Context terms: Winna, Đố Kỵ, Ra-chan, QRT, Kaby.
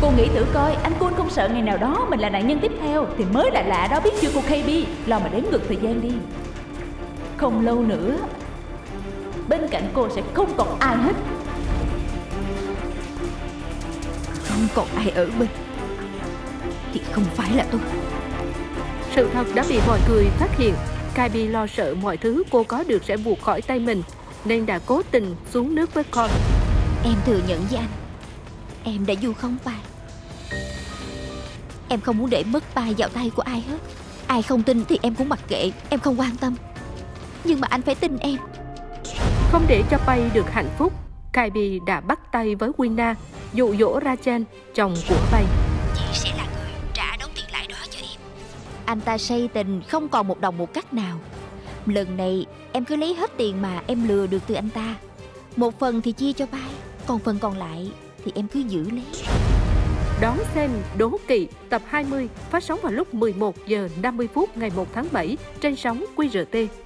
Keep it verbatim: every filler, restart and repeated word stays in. Cô nghĩ thử coi, anh Kun không sợ ngày nào đó mình là nạn nhân tiếp theo thì mới là lạ đó, biết chưa cô Kaby? Lo mà đếm ngược thời gian đi. Không lâu nữa, bên cạnh cô sẽ không còn ai hết. Không còn ai ở bên thì không phải là tôi. Sự thật đã bị mọi người phát hiện. Kaby lo sợ mọi thứ cô có được sẽ buộc khỏi tay mình, nên đã cố tình xuống nước với con. Em thừa nhận với anh, em đã vu khống ba. Em không muốn để mất ba vào tay của ai hết. Ai không tin thì em cũng mặc kệ, em không quan tâm. Nhưng mà anh phải tin em. Không để cho Bay được hạnh phúc, Kaby đã bắt tay với Winna, dụ dỗ Ra-chan, chồng của Bay. Chị sẽ là người trả đóng tiền lại đó cho em. Anh ta say tình không còn một đồng một cắc nào. Lần này em cứ lấy hết tiền mà em lừa được từ anh ta. Một phần thì chia cho Bay, còn phần còn lại thì em cứ giữ lấy. Đón xem Đố Kỵ tập hai mươi phát sóng vào lúc mười một giờ năm mươi phút ngày một tháng bảy trên sóng Q R T.